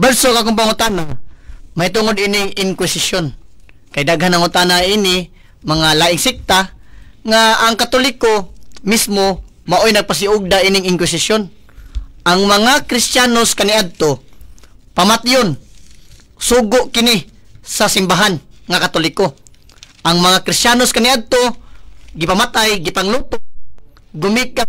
Berso akong pangutana, may tungod ining inquisition. Kay daghan ang utana ini mga laing sikta nga ang Katoliko mismo maoy nagpasiugda ining inquisition. Ang mga Kristiyanos kaniadto pamatyon, sugo kini sa simbahan nga Katoliko. Ang mga Kristiyanos kaniadto gipamatay, gipangluto, gumikat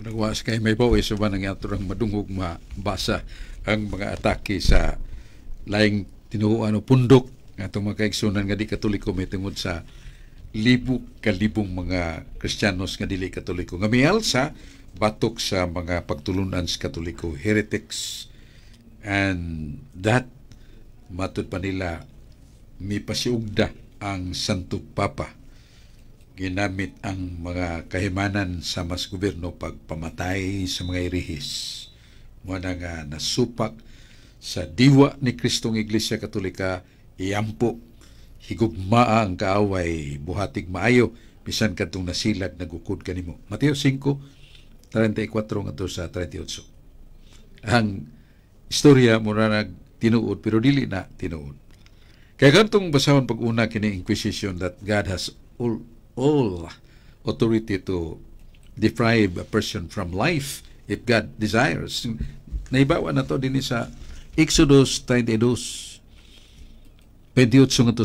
nagwas kay may bawi sa banang yaturang madungog mabasa ang mga atake sa laing tinuuan o pundok ng itong mga kaigsunan nga di Katoliko may tungod sa libu-kalibong mga Kristiyanos nga dili Katoliko. Ngamial sa batok sa mga pagtulunan sa Katoliko, heretics, and that matod pa nila may pasiugda ang Santo Papa. Ginamit ang mga kahimanan sa mas gobyerno pagpamatay sa mga irihis. Muna nga nasupak sa diwa ni Kristong Iglesia Katolika, iyampo, higugmaa ang kaaway, buhatig maayo, bisan kadtong nasilag, nagukod kanimo. Mateo 5, 34 nga to sa 38. Ang istorya muna nagtinuod, pero dili na tinuod. Kaya kantong basahon pag-una kini Inquisition that God has all authority to deprive a person from life if God desires. Naibawa na to din sa Exodus 32:28-29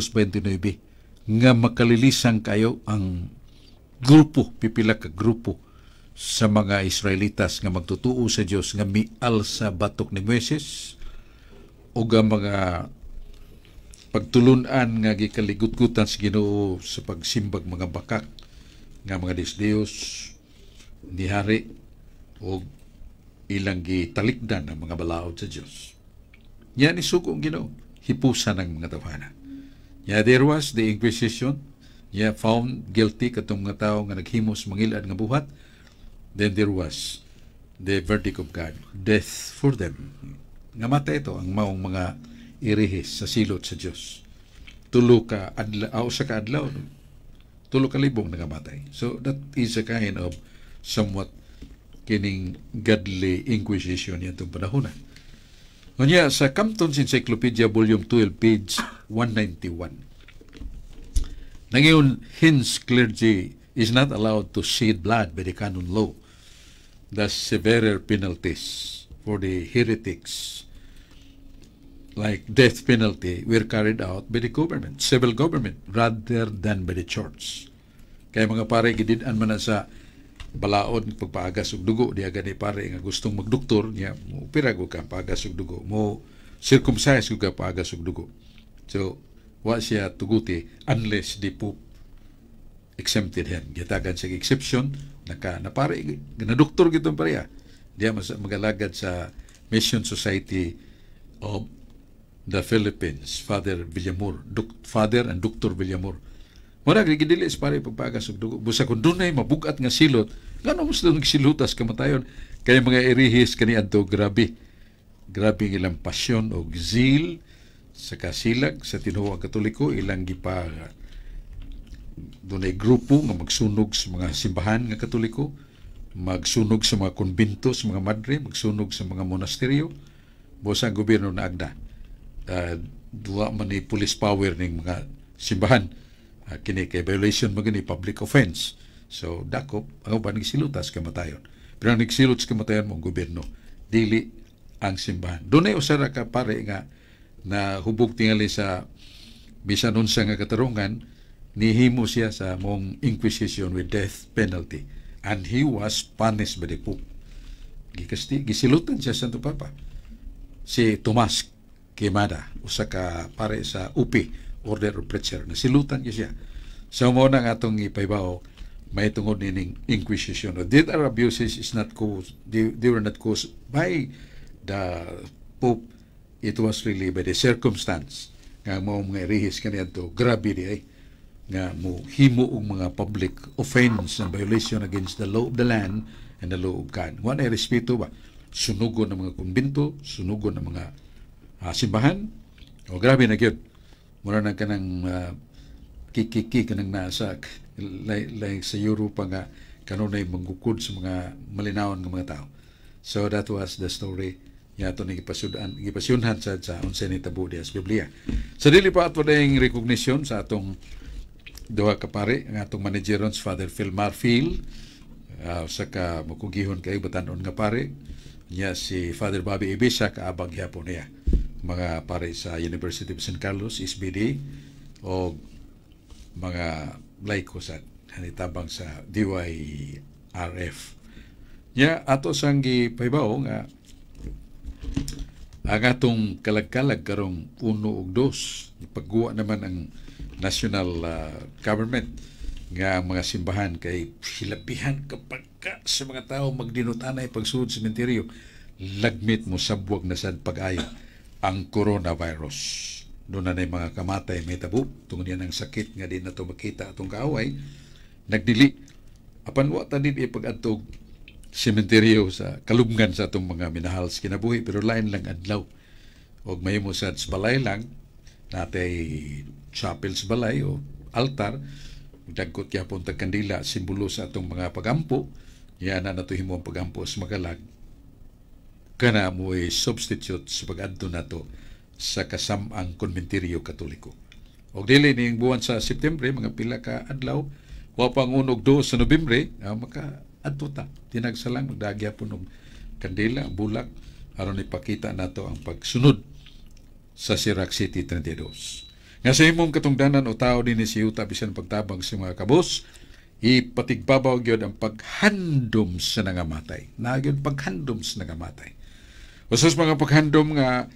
nga makalilisan kayo ang grupo, pipila ka grupo sa mga Israelitas nga magtutuo sa Dios nga mial sa batok ni Moises o nga mga pagtulunan nga gikaligutgutan sa Ginoo sa pagsimbag mga bakak nga mga disdeos ni hari o ilang gitalikdan ang mga balaod sa Dios. Yan isuko ang Ginoo, hipusan ang mga tawhana. Yeah, there was the Inquisition. Yeah, found guilty katong mga tao nga naghimos mangilad nga buhat. Then there was the verdict of God, death for them. Nga mata ito ang maong mga irihis sa silot sa Dios. Tulo ka adlaw, sa kaadlaw, tulo ka libong nagamatay. So that is a kind of somewhat kining godly inquisition yan itong panahon. Ngunya, sa Compton's Encyclopedia, Volume 12, page 191. Nangayon, hence clergy is not allowed to shed blood by the canon law. The severer penalties for the heretics like death penalty were carried out by the government, civil government, rather than by the church. Kaya mga pare, gididaan man na sa balaod, pagpaagas og dugo, di agad ni pare nga gustong magdoktor, niya, mo pirag ka, paagas og dugo, mo circumcise ka, paagas og dugo. So, wa siya tuguti unless the Pope exempted him. Gitagan siya exception, na pare, na doktor gitong pareha. Diya magalagad sa Mission Society of the Philippines, Father Villamor, Father and Dr. Villamor. Muna, gigidilis pare pagpaagas og dugo. Busa kung dunay mabugat nga silot, gano'n mo sila nagsilutas kamatayon. Kaya mga erihis kaniadto grabe. Grabe ilang pasyon o zeal sa kasilag, sa tinuwang Katoliko, ilang gipa dunay grupo nga magsunog sa mga simbahan nga Katoliko, magsunog sa mga konbento, sa mga madre, magsunog sa mga monasteryo, busa ang gobyerno na agda. Dua man ni police power ning mga simbahan, kini kay violation magani public offense, so dakop ang uban nagsilutas kamatayon. Pero ang nagsilutas kamatayon mong gobyerno, dili ang simbahan. Dunay usa ra ka pare nga na hubog tingali sa bisan unsa nga katarungan, nihimo siya sa mong inquisition with death penalty, and he was punished by the Pope. Gisilutan siya Santo Papa. Si Tomas Quemada, usa ka pare sa UPI, order of preacher. Nasilutan ko siya. So, mo na nga itong ipaibaw, may tungod nining inquisition. These are abuses is not caused, they were not caused by the Pope. It was really by the circumstance nga mo mga irihis kaniyan to. Grabe di ay. Nga mo himuong mga public offense and violation against the law of the land and the law of God. Wala na respeto ba? Sunugo ng mga kumbinto, sunugo ng mga simbahan. O grabe na yun. Mura na ka ng kikiki ka ng nasa like sa Europa nga kanunay manggukod sa mga malinawan ng mga tao. So that was the story yato ni gipasyunhan sa unsay ni tabu dias Biblia. So dili pa ato dayang recognition sa atong duha ka pare ang atong manageron Father Phil Marfield saka makugihon kay batan-on nga pare niya si Father Bobby Ibisa kaabang gyapon niya mga pare sa University of San Carlos SBD o mga laikosan hanitabang sa DYRF. Nya ato sang gipaibaw nga ang atong kalag-kalag karong 1 ug 2, ipagguwa naman ang national government nga mga simbahan kay silabihan kapagka sa mga tao magdinutanay pagsuod sa sementeryo lagmit mo sabwag na sad pag-ayo ang coronavirus. Doon na mga kamatay may tabu tungod yan ang sakit nga di na to makita atong kaaway nagdili apan wa ta dili pag-adtog sementeryo sa kalubngan sa atong mga minahal sa kinabuhi pero lain lang adlaw og mahimo sad sa balay lang natay chapel sa balay o altar dagkot gyapon tag kandila simbolo sa atong mga pagampo yan na natuhimo ang pagampo sa magalag kana mo substitute sa pag-adto nato sa kasam-ang konbenteryo katoliko og dili ning buwan sa September mga pila ka adlaw wa pang 1 ug 2 sa Nobyembre maka adto ta tinagsalang magdagya po ng kandila bulak aron ipakita nato ang pagsunod sa Sirac City 32 nga sa imong katungdanan o tao din si Yuta bisan pagtabang sa mga kabos ipatigbabaw gyud ang paghandom sa nangamatay na gyud paghandom sa nangamatay usos mga paghandom nga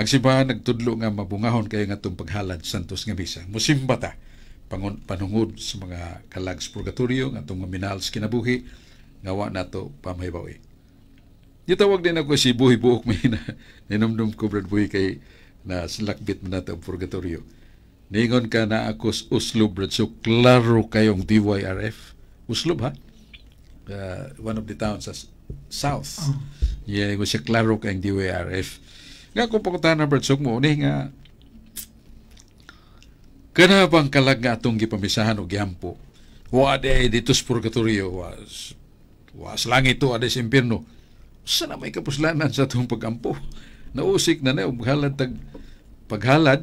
ang simbahan nagtudlo nga mabungahon kayo nga itong paghalad santos nga misa musimba ta panungod sa mga kalags purgatorio nga itong minahal sa kinabuhi ngawa nato pamahibawi. Gitawag din ako si Buhi Buok may na ninumdum ko Brad Buhi kay na silakbit mo nato ang purgatorio. Ningon ka na akos uslob Brad. So klaro kayong DYRF. Uslob ha? One of the towns sa south. Oh. Yeah, ko siya klaro kayong DYRF. Nga kung pakutahan na Brad Sok mo, ni nga kana bang kalag nga atong gipamisahan o gihampo. Wade dito sa purgatorio was was lang ito ades impierno sana may kapuslanan sa itong pagampo nausik na na paghalad paghalad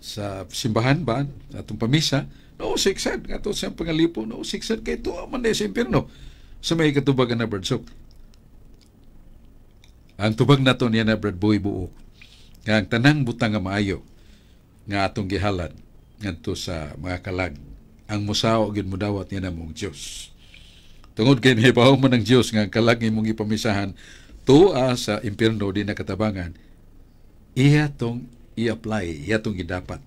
sa simbahan ba sa itong pamisa nausik sad nga ito sa pangalipo nausik sad kaya ito man na sa impierno sa may katubagan na Brad Sok ang tubag na ito niya na Brad Boy Buo nga ang tanang butang nga maayo nga atong gihalad nga sa mga kalag ang musaw gid mudawat niya na mong Diyos. Tungod kay nihibaw man ng Diyos nga kalag imong ipamisahan tua sa impierno di nakatabangan iya tong i-apply iya tong gidapat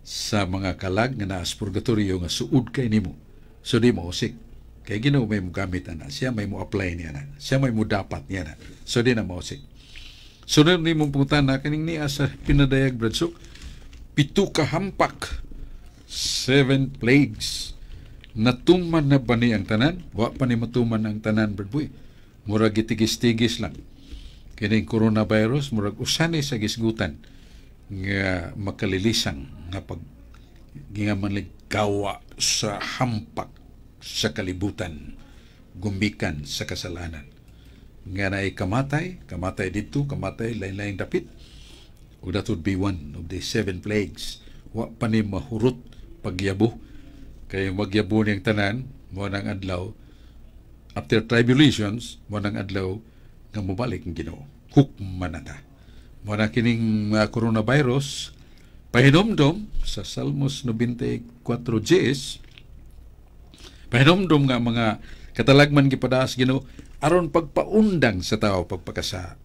sa mga kalag nga naa sa purgatorio nga suod kay nimo so di mo usik kay Ginoo may mo gamit ana siya may mo apply niya na siya may mo dapat niya na so di na mo usik so di mo pungtana kaning niya sa pinadayag Brad Sok 7 kahampak 7 plagues natuman na ba ni ang tanan? Wa pa ni matuman ang tanan, Brad Boy. Murag itigis-tigis lang. Kining coronavirus, murag usanay sa gisgutan nga makalilisang nga pag gawa sa hampak sa kalibutan gumbikan sa kasalanan. Nga na kamatay, kamatay dito, kamatay lain-lain dapit. O that would be one of the 7 plagues. Wa pa ni mahurot pagyabo kaya magyabo niyang tanan mo nang adlaw after tribulations mo nang adlaw nga mobalik ang Ginoo hukma na ta mo na kining coronavirus pahinomdom sa Salmos 94:10 pahinomdom nga mga katalagman gipadaas Ginoo aron pagpaundang sa tao pagpakasa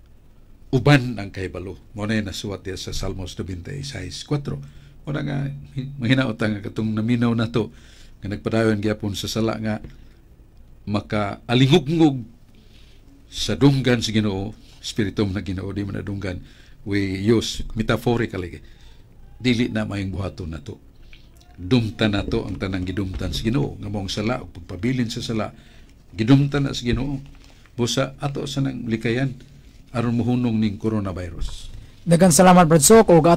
uban ang kahibalo mo na nasuwat sa Salmos 96:4 Una nga, mahinautang nga katong naminaw na to, nga nagpadayon gyapon sa sala nga makaalingog-ngog sa dunggan sa Ginoo, spiritum na Ginoo, di man na dunggan. We use metaphorically, dili na maayong buhaton na to. Dumtan na to ang tanang gidumtan sa Ginoo, nga mong sala o pagpabilin sa sala, gidumtan na sa Ginoo. Busa ato sa nang likayan aron mohunong ning coronavirus. Daghang salamat Brad Sok og